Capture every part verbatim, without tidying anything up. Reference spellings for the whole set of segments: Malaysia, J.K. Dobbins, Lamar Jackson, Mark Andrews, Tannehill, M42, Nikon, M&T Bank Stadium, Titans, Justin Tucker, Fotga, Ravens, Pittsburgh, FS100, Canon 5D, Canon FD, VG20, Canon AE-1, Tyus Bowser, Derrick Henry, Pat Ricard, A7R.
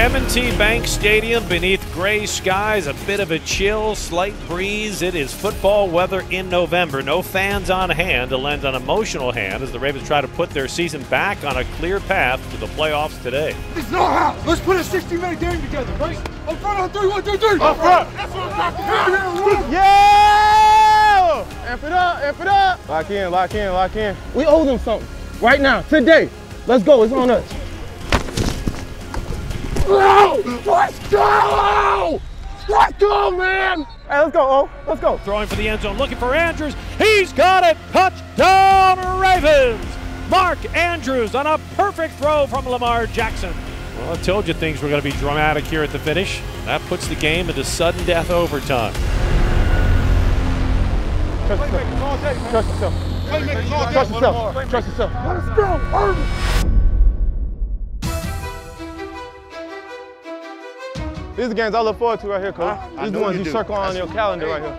M and T Bank Stadium beneath gray skies, a bit of a chill, slight breeze. It is football weather in November. No fans on hand to lend an emotional hand as the Ravens try to put their season back on a clear path to the playoffs today. It's not how. Let's put a sixty-minute game together, right? Up front on three, one, two, three. Up front. That's what I'm Yeah! Amp it up, amp it up. Lock in, lock in, lock in. We owe them something right now, today. Let's go. It's on us. Let's go! Let's go, man! Hey, let's go, O. Let's go. Throwing for the end zone, looking for Andrews. He's got it! Touchdown, Ravens! Mark Andrews on a perfect throw from Lamar Jackson. Well, I told you things were going to be dramatic here at the finish. That puts the game into sudden death overtime. Trust yourself. Trust yourself. Trust yourself. Trust yourself. Let's go, Irvin! These are the games I look forward to right here, Coach. These are the ones you, you circle on your calendar right here.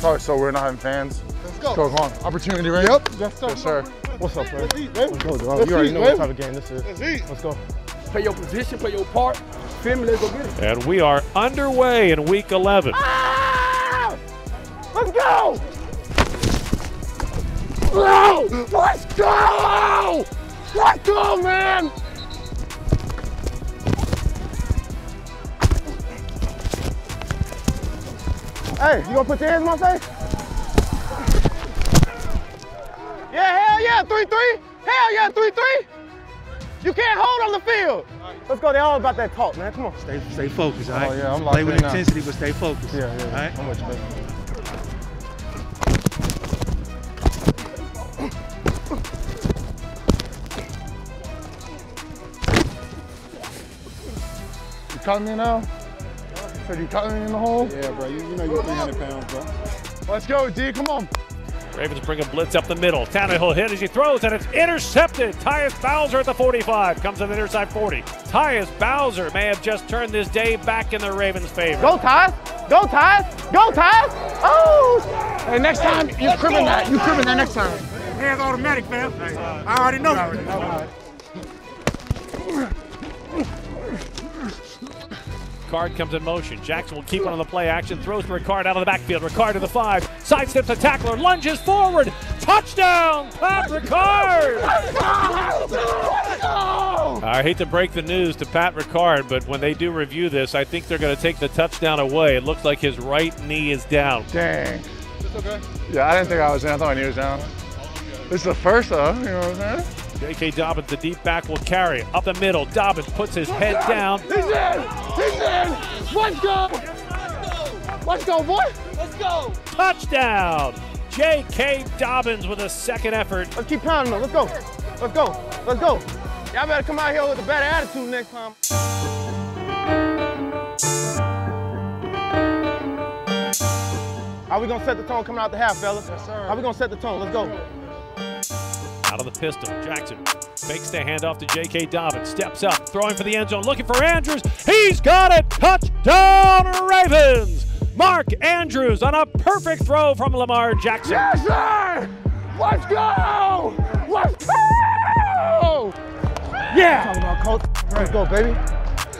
Sorry, so we're not having fans. Let's go. Let's go, come on. Opportunity, right? Yep. Yes, sir. Yes, sir. What's up, man? Let's eat, baby. Let's go, dog. Let's you already eat, know baby. What type of game this is. Let's eat. Let's go. Play your position, play your part. Feel me, let's go get it. And we are underway in week eleven. Ah! Let's go! No! Let's go! Let's go, man! Hey, you gonna put your hands in my face? Yeah, hell yeah, three three! Hell yeah, three three! You can't hold on the field! Let's go, they're all about that talk, man, come on. Stay, stay focused, all right? Oh, yeah, I'm locked in now. Play with intensity, but stay focused. Yeah, yeah, all right? I'm with you, baby. You caught me now? So you caught me in the hole? Yeah, bro. You, you know you're three hundred pounds, bro. Let's go, D. Come on. Ravens bring a blitz up the middle. Tannehill hit as he throws, and it's intercepted. Tyus Bowser at the forty-five. Comes on the near side forty. Tyus Bowser may have just turned this day back in the Ravens' favor. Go, Tyus. Go, Tyus. Go, Tyus. Oh! And next time, you cribbing that. You cribbing that next time. Hands automatic, fam. I already know. I already know. Ricard comes in motion. Jackson will keep on the play action. Throws to Ricard out of the backfield. Ricard to the five. Sidesteps the tackler. Lunges forward. Touchdown, Pat Ricard! I hate to break the news to Pat Ricard, but when they do review this, I think they're going to take the touchdown away. It looks like his right knee is down. Dang. It's okay. Yeah, I didn't think I was down. I thought my knee was down. This is the first, though. You know what I'm saying? J K. Dobbins, the deep back, will carry up the middle. Dobbins puts his head down. He's in! He's in! Let's go! Let's go, boy! Let's go! Touchdown! J K. Dobbins with a second effort. Let's keep pounding him. Let's go. Let's go. Let's go. Y'all better come out here with a better attitude next time. How we gonna set the tone coming out the half, fellas? Yes, sir. How we gonna set the tone? Let's go. Out of the pistol, Jackson fakes the handoff to J K. Dobbins, steps up, throwing for the end zone, looking for Andrews. He's got it! Touchdown, Ravens! Mark Andrews on a perfect throw from Lamar Jackson. Yes, sir! Let's go! Let's go! Yeah! Talking about coach. Let's go, baby.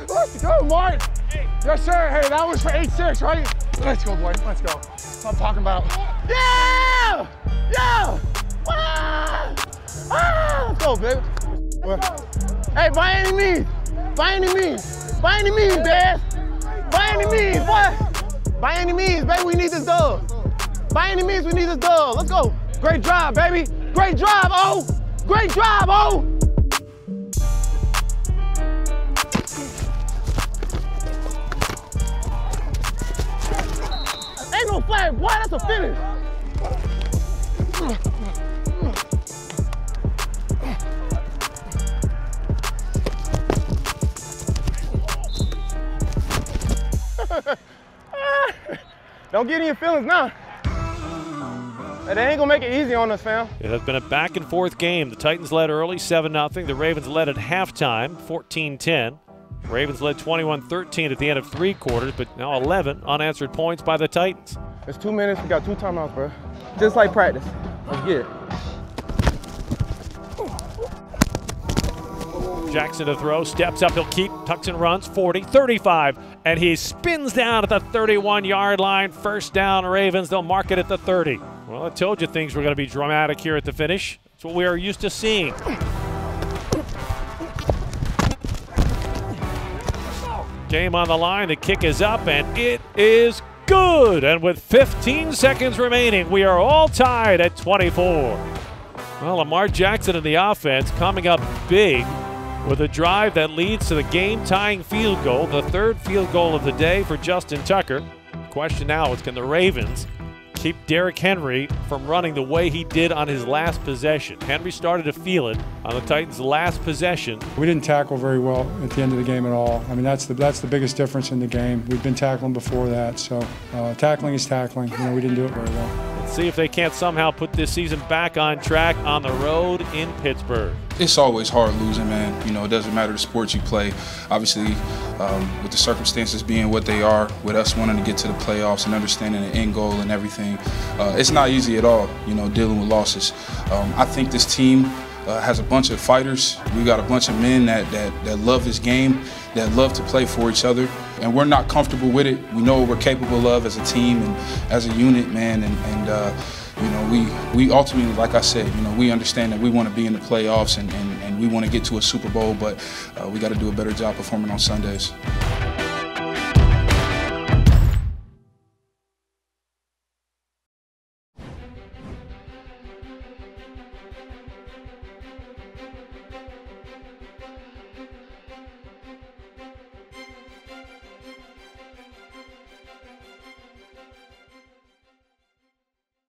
Let's go, Mark. Hey. Yes, sir. Hey, that was for eight six, right? Let's go, boy. Let's go. That's what I'm talking about. Yeah! Yeah! Ah! Ah! Let's go, baby. Let's go. Hey, by any means. By any means. By any means, Dad. By any means, boy. By any means, baby, we need this dub. By any means, we need this dub. Let's go. Great drive, baby. Great drive, O. Great drive, O. Ain't no flag, boy. That's a finish. Don't get any feelings now. They ain't gonna make it easy on us, fam. It has been a back and forth game. The Titans led early, seven nothing. The Ravens led at halftime, fourteen ten. Ravens led twenty-one thirteen at the end of three quarters, but now eleven unanswered points by the Titans. It's two minutes, we got two timeouts, bro. Just like practice. Let's get it. Jackson to throw, steps up, he'll keep, tucks and runs, forty, thirty-five, and he spins down at the thirty-one yard line. First down, Ravens, they'll mark it at the thirty. Well, I told you things were going to be dramatic here at the finish. It's what we are used to seeing. Game on the line, the kick is up, and it is good. And with fifteen seconds remaining, we are all tied at twenty-four. Well, Lamar Jackson in the offense coming up big with a drive that leads to the game-tying field goal, the third field goal of the day for Justin Tucker. Question now is, can the Ravens keep Derrick Henry from running the way he did on his last possession? Henry started to feel it on the Titans' last possession. We didn't tackle very well at the end of the game at all. I mean, that's the, that's the biggest difference in the game. We've been tackling before that, so uh, tackling is tackling. You know, we didn't do it very well. See if they can't somehow put this season back on track on the road in Pittsburgh. It's always hard losing, man. You know, it doesn't matter the sport you play. Obviously, um, with the circumstances being what they are, with us wanting to get to the playoffs and understanding the end goal and everything, uh, it's not easy at all, you know, dealing with losses. Um, I think this team uh, has a bunch of fighters. We got a bunch of men that, that, that love this game, that love to play for each other. And we're not comfortable with it. We know what we're capable of as a team and as a unit, man. And, and uh, you know, we we ultimately, like I said, you know, we understand that we want to be in the playoffs and, and, and we want to get to a Super Bowl, but uh, we got to do a better job performing on Sundays.